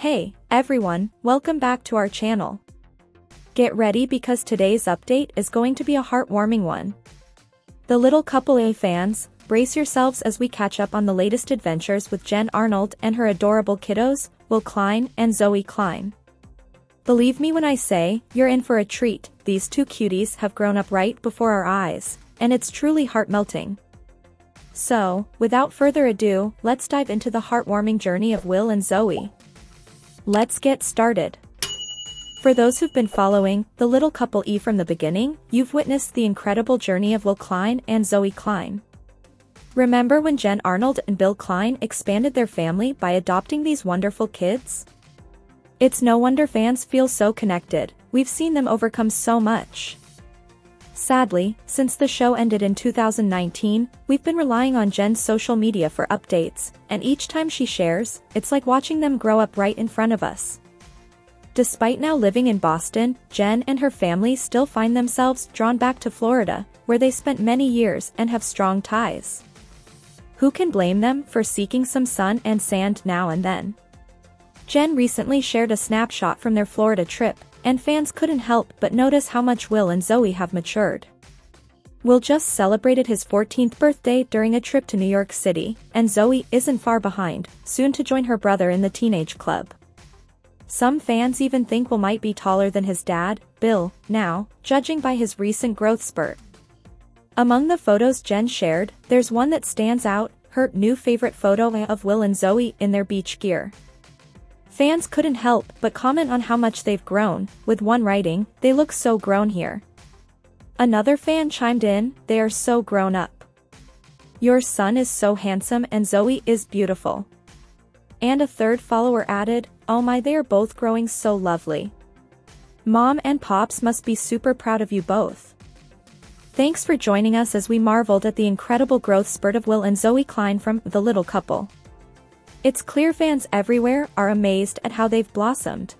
Hey, everyone, welcome back to our channel. Get ready because today's update is going to be a heartwarming one. The Little Couple fans, brace yourselves as we catch up on the latest adventures with Jen Arnold and her adorable kiddos, Will Klein and Zoey Klein. Believe me when I say, you're in for a treat. These two cuties have grown up right before our eyes, and it's truly heart-melting. So, without further ado, let's dive into the heartwarming journey of Will and Zoey. Let's get started. For those who've been following The Little Couple from the beginning, you've witnessed the incredible journey of Will Klein and Zoey Klein. Remember when Jen Arnold and Bill Klein expanded their family by adopting these wonderful kids? It's no wonder fans feel so connected. We've seen them overcome so much. Sadly, since the show ended in 2019, we've been relying on Jen's social media for updates, and each time she shares, it's like watching them grow up right in front of us. Despite now living in Boston, Jen and her family still find themselves drawn back to Florida, where they spent many years and have strong ties. Who can blame them for seeking some sun and sand now and then? Jen recently shared a snapshot from their Florida trip, and fans couldn't help but notice how much Will and Zoey have matured. Will just celebrated his 14th birthday during a trip to New York City, and Zoey isn't far behind, soon to join her brother in the teenage club. Some fans even think Will might be taller than his dad, Bill, now, judging by his recent growth spurt. Among the photos Jen shared, there's one that stands out, her new favorite photo of Will and Zoey in their beach gear. Fans couldn't help but comment on how much they've grown, with one writing, "They look so grown here." Another fan chimed in, "They are so grown up. Your son is so handsome and Zoey is beautiful." And a third follower added, "Oh my, they are both growing so lovely. Mom and Pops must be super proud of you both." Thanks for joining us as we marveled at the incredible growth spurt of Will and Zoey Klein from The Little Couple. It's clear fans everywhere are amazed at how they've blossomed.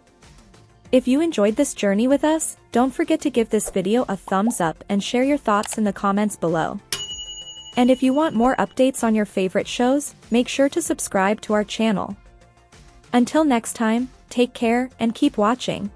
If you enjoyed this journey with us, don't forget to give this video a thumbs up and share your thoughts in the comments below. And if you want more updates on your favorite shows, make sure to subscribe to our channel. Until next time, take care and keep watching.